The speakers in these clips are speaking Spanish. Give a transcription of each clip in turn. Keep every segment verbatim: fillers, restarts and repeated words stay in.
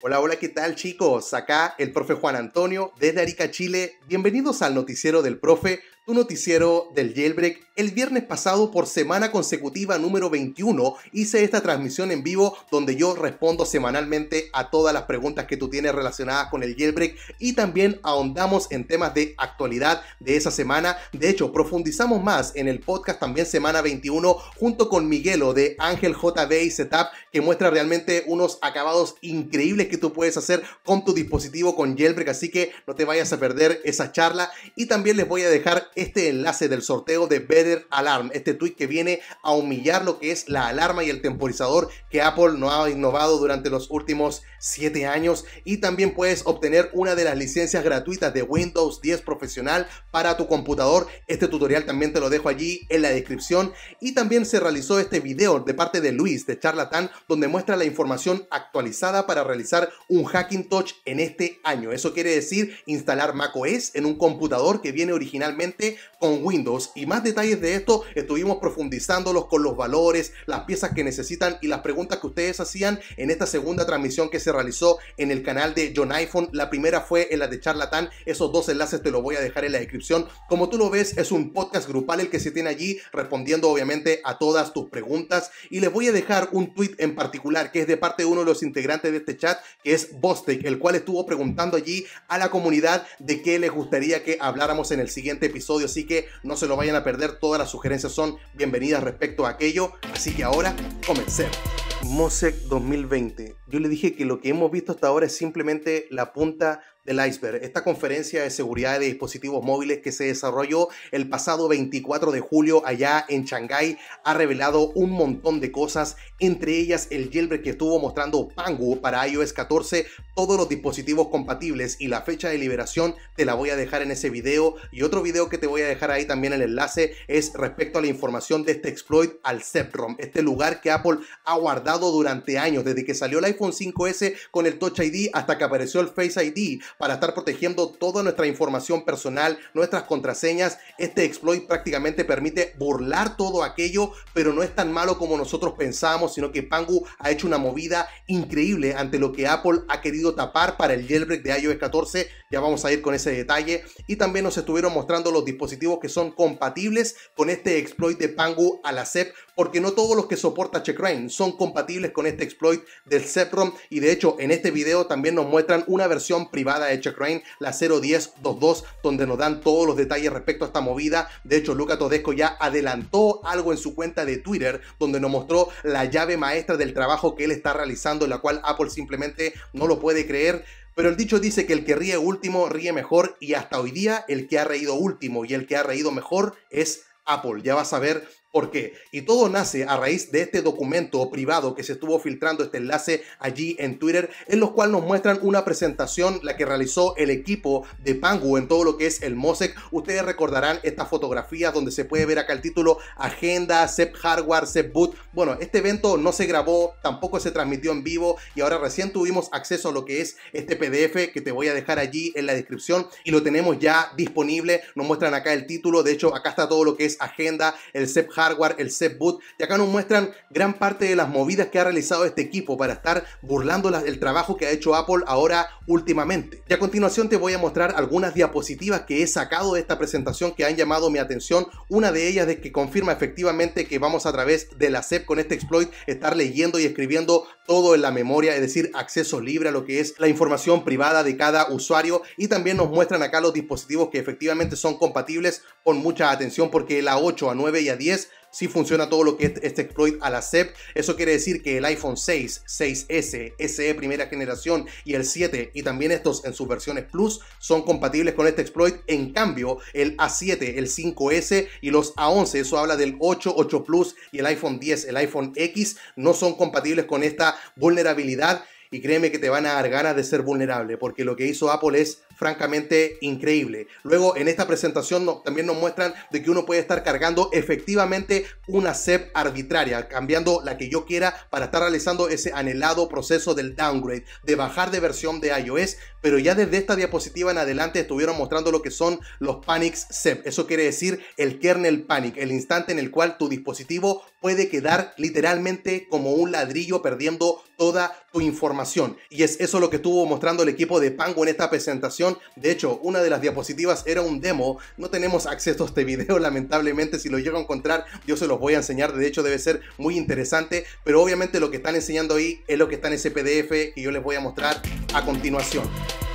Hola, hola, ¿qué tal chicos? Acá el profe Juan Antonio desde Arica, Chile. Bienvenidos al noticiero del profe, tu noticiero del Jailbreak. El viernes pasado, por semana consecutiva número veintiuno, hice esta transmisión en vivo donde yo respondo semanalmente a todas las preguntas que tú tienes relacionadas con el Jailbreak y también ahondamos en temas de actualidad de esa semana. De hecho, profundizamos más en el podcast también semana veintiuno junto con Miguelo de Ángel J B y Setup, que muestra realmente unos acabados increíbles que tú puedes hacer con tu dispositivo con Jailbreak, así que no te vayas a perder esa charla. Y también les voy a dejar este enlace del sorteo de Better Alarm, este tweet que viene a humillar lo que es la alarma y el temporizador que Apple no ha innovado durante los últimos siete años. Y también puedes obtener una de las licencias gratuitas de Windows diez profesional para tu computador. Este tutorial también te lo dejo allí en la descripción. Y también se realizó este video de parte de Luis de Charlatán, donde muestra la información actualizada para realizar un Hackintosh en este año. Eso quiere decir instalar macOS en un computador que viene originalmente con Windows, y más detalles de esto estuvimos profundizándolos con los valores, las piezas que necesitan y las preguntas que ustedes hacían en esta segunda transmisión que se realizó en el canal de John iPhone. La primera fue en la de Charlatán. Esos dos enlaces te los voy a dejar en la descripción. Como tú lo ves, es un podcast grupal el que se tiene allí, respondiendo obviamente a todas tus preguntas, y les voy a dejar un tweet en particular que es de parte de uno de los integrantes de este chat, que es Bostec, el cual estuvo preguntando allí a la comunidad de qué les gustaría que habláramos en el siguiente episodio, así que no se lo vayan a perder. Todas las sugerencias son bienvenidas respecto a aquello, así que ahora comencemos. MOSEC dos mil veinte. Yo le dije que lo que hemos visto hasta ahora es simplemente la punta del iceberg. Esta conferencia de seguridad de dispositivos móviles que se desarrolló el pasado veinticuatro de julio allá en Shanghái ha revelado un montón de cosas, entre ellas el jailbreak que estuvo mostrando Pangu para iOS catorce, todos los dispositivos compatibles y la fecha de liberación te la voy a dejar en ese video, y otro video que te voy a dejar ahí también el enlace es respecto a la información de este exploit al S E P ROM, este lugar que Apple ha guardado durante años, desde que salió el iPhone cinco ese con el Touch I D hasta que apareció el Face I D, para estar protegiendo toda nuestra información personal, nuestras contraseñas. Este exploit prácticamente permite burlar todo aquello, pero no es tan malo como nosotros pensábamos, sino que Pangu ha hecho una movida increíble ante lo que Apple ha querido tapar para el jailbreak de iOS catorce, ya vamos a ir con ese detalle. Y también nos estuvieron mostrando los dispositivos que son compatibles con este exploit de Pangu a la S E P, porque no todos los que soporta Checkra uno son compatibles con este exploit del S E P ROM, y de hecho en este video también nos muestran una versión privada de Checkra uno, la cero diez punto veintidós, donde nos dan todos los detalles respecto a esta movida. De hecho, Luca Todesco ya adelantó algo en su cuenta de Twitter, donde nos mostró la llave maestra del trabajo que él está realizando, en la cual Apple simplemente no lo puede creer. Pero el dicho dice que el que ríe último ríe mejor, y hasta hoy día el que ha reído último y el que ha reído mejor es Apple. Ya vas a ver por qué. Y todo nace a raíz de este documento privado que se estuvo filtrando, este enlace allí en Twitter, en los cuales nos muestran una presentación, la que realizó el equipo de Pangu en todo lo que es el MOSEC. Ustedes recordarán estas fotografías donde se puede ver acá el título Agenda, S E P Hardware, S E P Boot. Bueno, este evento no se grabó, tampoco se transmitió en vivo, y ahora recién tuvimos acceso a lo que es este P D F que te voy a dejar allí en la descripción, y lo tenemos ya disponible. Nos muestran acá el título, de hecho acá está todo lo que es Agenda, el S E P Hardware, el S E P Boot, y acá nos muestran gran parte de las movidas que ha realizado este equipo para estar burlando el trabajo que ha hecho Apple ahora últimamente. Y a continuación te voy a mostrar algunas diapositivas que he sacado de esta presentación que han llamado mi atención. Una de ellas es que confirma efectivamente que vamos a través de la S E P con este exploit estar leyendo y escribiendo todo en la memoria, es decir, acceso libre a lo que es la información privada de cada usuario. Y también nos muestran acá los dispositivos que efectivamente son compatibles. Pon mucha atención, porque la ocho, a nueve y a diez si sí funciona todo lo que es este exploit a la S E P. Eso quiere decir que el iPhone seis, seis ese, ese primera generación y el siete, y también estos en sus versiones Plus, son compatibles con este exploit. En cambio, el A siete, el cinco ese y los A once, eso habla del ocho, ocho Plus y el iPhone diez, el iPhone X, no son compatibles con esta vulnerabilidad. Y créeme que te van a dar ganas de ser vulnerable, porque lo que hizo Apple es francamente increíble. Luego en esta presentación no, también nos muestran de que uno puede estar cargando efectivamente una S E P arbitraria, cambiando la que yo quiera para estar realizando ese anhelado proceso del downgrade, de bajar de versión de iOS. Pero ya desde esta diapositiva en adelante estuvieron mostrando lo que son los panics S E P. Eso quiere decir el kernel panic, el instante en el cual tu dispositivo puede quedar literalmente como un ladrillo perdiendo toda tu información. Y es eso lo que estuvo mostrando el equipo de Pangu en esta presentación. De hecho, una de las diapositivas era un demo. No tenemos acceso a este video, lamentablemente. Si lo llego a encontrar, yo se los voy a enseñar. De hecho, debe ser muy interesante. Pero obviamente lo que están enseñando ahí es lo que está en ese P D F que yo les voy a mostrar a continuación.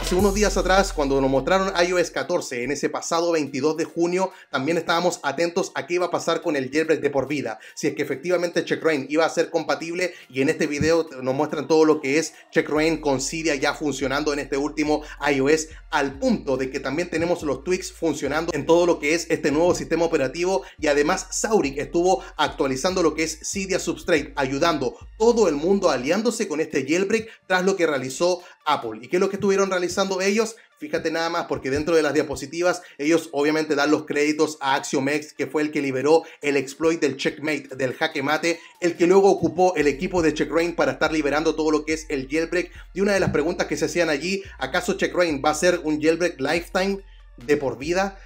Hace unos días atrás, cuando nos mostraron iOS catorce, en ese pasado veintidós de junio, también estábamos atentos a qué iba a pasar con el jailbreak de por vida, si es que efectivamente Checkra uno iba a ser compatible, y en este video nos muestran todo lo que es Checkra uno con Cydia ya funcionando en este último iOS, al punto de que también tenemos los tweaks funcionando en todo lo que es este nuevo sistema operativo, y además Saurik estuvo actualizando lo que es Cydia Substrate, ayudando todo el mundo aliándose con este jailbreak tras lo que realizó Apple. ¿Y qué es lo que estuvieron realizando ellos? Fíjate nada más, porque dentro de las diapositivas ellos obviamente dan los créditos a Axiomex, que fue el que liberó el exploit del Checkmate, del jaque mate, el que luego ocupó el equipo de Checkra uno para estar liberando todo lo que es el jailbreak. Y una de las preguntas que se hacían allí, ¿acaso Checkra uno va a ser un jailbreak lifetime, de por vida?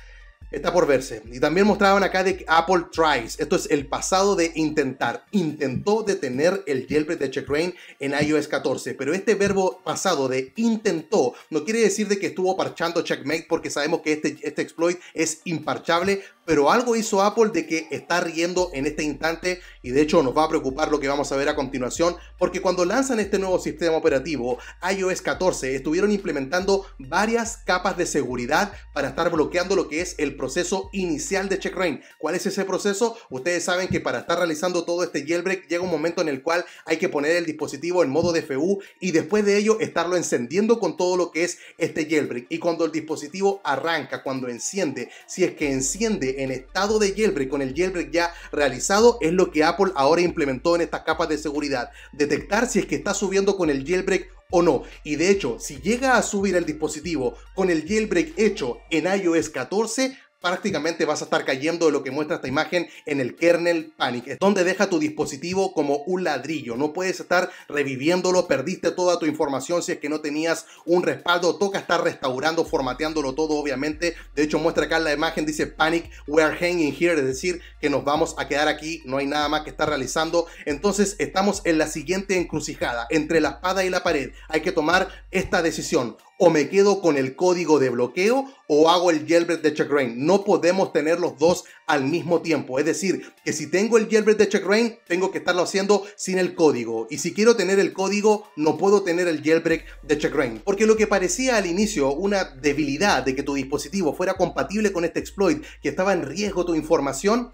Está por verse. Y también mostraban acá de Apple Tries. Esto es el pasado de intentar. Intentó detener el jailbreak de Checkra uno en iOS catorce. Pero este verbo pasado de intentó no quiere decir de que estuvo parchando Checkmate, porque sabemos que este, este exploit es imparchable. Pero algo hizo Apple de que está riendo en este instante, y de hecho nos va a preocupar lo que vamos a ver a continuación, porque cuando lanzan este nuevo sistema operativo iOS catorce estuvieron implementando varias capas de seguridad para estar bloqueando lo que es el proceso inicial de Checkra uno. ¿Cuál es ese proceso? Ustedes saben que para estar realizando todo este jailbreak llega un momento en el cual hay que poner el dispositivo en modo D F U y después de ello estarlo encendiendo con todo lo que es este jailbreak. Y cuando el dispositivo arranca, cuando enciende, si es que enciende en estado de jailbreak, con el jailbreak ya realizado, es lo que Apple ahora implementó en estas capas de seguridad. Detectar si es que está subiendo con el jailbreak o no. Y de hecho, si llega a subir el dispositivo con el jailbreak hecho en iOS catorce, prácticamente vas a estar cayendo de lo que muestra esta imagen en el kernel panic, donde deja tu dispositivo como un ladrillo. No puedes estar reviviéndolo, perdiste toda tu información si es que no tenías un respaldo. Toca estar restaurando, formateándolo todo, obviamente. De hecho, muestra acá la imagen, dice panic, we're hanging here, es decir, que nos vamos a quedar aquí, no hay nada más que estar realizando. Entonces, estamos en la siguiente encrucijada, entre la espada y la pared. Hay que tomar esta decisión. O me quedo con el código de bloqueo o hago el jailbreak de Checkra uno. No podemos tener los dos al mismo tiempo. Es decir, que si tengo el jailbreak de Checkra uno, tengo que estarlo haciendo sin el código. Y si quiero tener el código, no puedo tener el jailbreak de Checkra uno. Porque lo que parecía al inicio una debilidad de que tu dispositivo fuera compatible con este exploit, que estaba en riesgo tu información,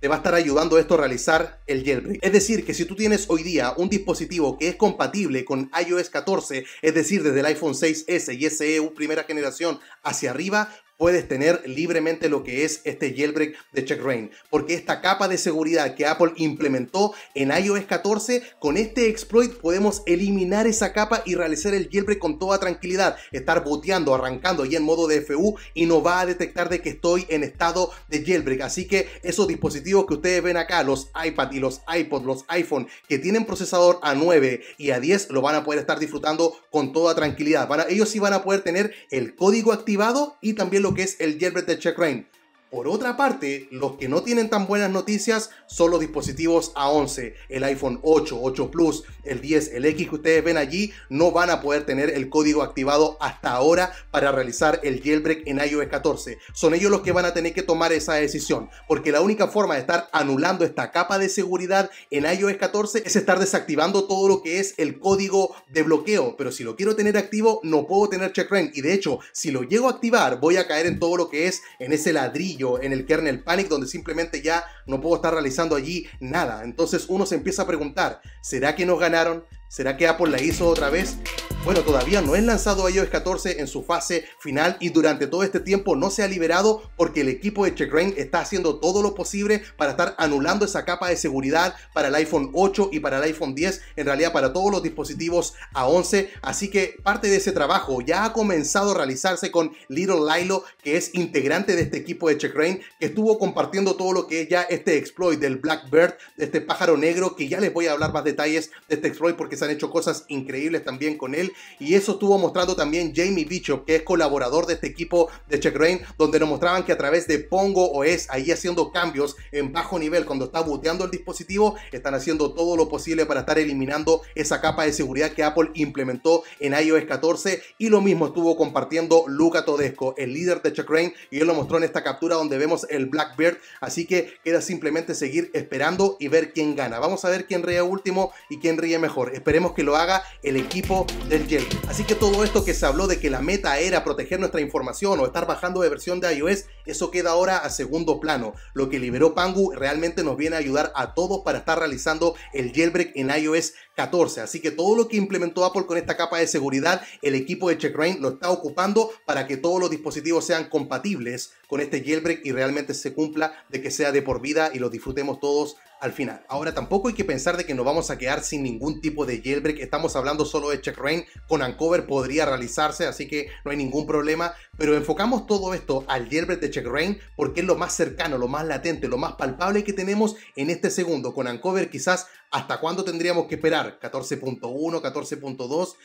te va a estar ayudando esto a realizar el jailbreak. Es decir, que si tú tienes hoy día un dispositivo que es compatible con iOS catorce, es decir, desde el iPhone seis ese y S E primera generación hacia arriba, puedes tener libremente lo que es este jailbreak de Checkra uno, porque esta capa de seguridad que Apple implementó en iOS catorce, con este exploit podemos eliminar esa capa y realizar el jailbreak con toda tranquilidad, estar booteando, arrancando ya en modo D F U y no va a detectar de que estoy en estado de jailbreak. Así que esos dispositivos que ustedes ven acá, los iPad y los iPod, los iPhone que tienen procesador A nueve y A diez, lo van a poder estar disfrutando con toda tranquilidad. Van a, ellos sí van a poder tener el código activado y también lo que es el jailbreak de Checkra uno. Por otra parte, los que no tienen tan buenas noticias son los dispositivos A once, el iPhone ocho, ocho Plus, el diez, el X que ustedes ven allí, no van a poder tener el código activado hasta ahora para realizar el jailbreak en iOS catorce. Son ellos los que van a tener que tomar esa decisión, porque la única forma de estar anulando esta capa de seguridad en iOS catorce es estar desactivando todo lo que es el código de bloqueo. Pero si lo quiero tener activo, no puedo tener Checkra uno, y de hecho, si lo llego a activar, voy a caer en todo lo que es en ese ladrillo, en el kernel panic, donde simplemente ya no puedo estar realizando allí nada. Entonces uno se empieza a preguntar, ¿será que nos ganaron? ¿Será que Apple la hizo otra vez? Bueno, todavía no es lanzado i O S catorce en su fase final y durante todo este tiempo no se ha liberado porque el equipo de Checkra uno está haciendo todo lo posible para estar anulando esa capa de seguridad para el iPhone ocho y para el iPhone diez, en realidad para todos los dispositivos A once, así que parte de ese trabajo ya ha comenzado a realizarse con Little Lilo, que es integrante de este equipo de Checkra uno, que estuvo compartiendo todo lo que es ya este exploit del Blackbird, de este pájaro negro, que ya les voy a hablar más detalles de este exploit porque se han hecho cosas increíbles también con él. Y eso estuvo mostrando también Jamie Bishop, que es colaborador de este equipo de Checkra uno, donde nos mostraban que a través de Pangu O S, ahí haciendo cambios en bajo nivel cuando está booteando el dispositivo, están haciendo todo lo posible para estar eliminando esa capa de seguridad que Apple implementó en i O S catorce. Y lo mismo estuvo compartiendo Luca Todesco, el líder de Checkra uno, y él lo mostró en esta captura donde vemos el Blackbird, así que queda simplemente seguir esperando y ver quién gana. Vamos a ver quién ríe último y quién ríe mejor. Esperemos que lo haga el equipo del Jailbreak. Así que todo esto que se habló de que la meta era proteger nuestra información o estar bajando de versión de iOS, eso queda ahora a segundo plano. Lo que liberó Pangu realmente nos viene a ayudar a todos para estar realizando el jailbreak en i O S catorce. Así que todo lo que implementó Apple con esta capa de seguridad, el equipo de Checkra uno lo está ocupando para que todos los dispositivos sean compatibles con este jailbreak y realmente se cumpla de que sea de por vida y lo disfrutemos todos al final. Ahora, tampoco hay que pensar de que nos vamos a quedar sin ningún tipo de jailbreak. Estamos hablando solo de Checkra uno. Con Uncover podría realizarse, así que no hay ningún problema. Pero enfocamos todo esto al jailbreak de Checkra uno porque es lo más cercano, lo más latente, lo más palpable que tenemos en este segundo. Con Uncover quizás, ¿hasta cuándo tendríamos que esperar? catorce punto uno, catorce punto dos...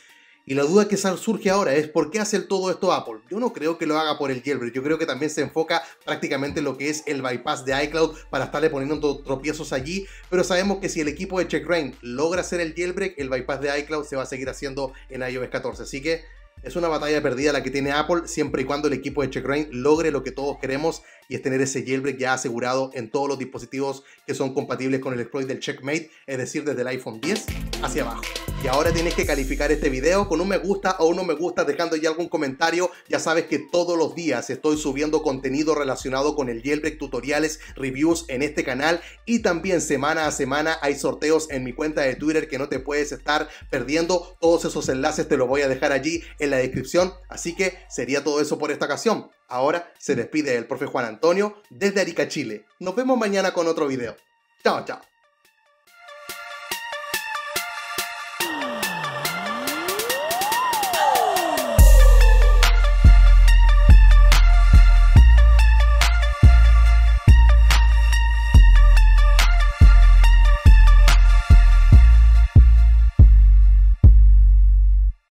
Y la duda que surge ahora es ¿por qué hace todo esto Apple? Yo no creo que lo haga por el jailbreak, yo creo que también se enfoca prácticamente en lo que es el bypass de iCloud para estarle poniendo tropiezos allí, pero sabemos que si el equipo de Checkra uno logra hacer el jailbreak, el bypass de iCloud se va a seguir haciendo en i O S catorce, así que es una batalla perdida la que tiene Apple siempre y cuando el equipo de Checkra uno logre lo que todos queremos y es tener ese jailbreak ya asegurado en todos los dispositivos que son compatibles con el exploit del Checkmate, es decir, desde el iPhone diez hacia abajo. Y ahora tienes que calificar este video con un me gusta o un no me gusta, dejando ya algún comentario. Ya sabes que todos los días estoy subiendo contenido relacionado con el jailbreak, tutoriales, reviews en este canal y también semana a semana hay sorteos en mi cuenta de Twitter que no te puedes estar perdiendo. Todos esos enlaces te los voy a dejar allí en la descripción. Así que sería todo eso por esta ocasión. Ahora se despide el profe Juan Antonio desde Arica, Chile. Nos vemos mañana con otro video. Chao, chao.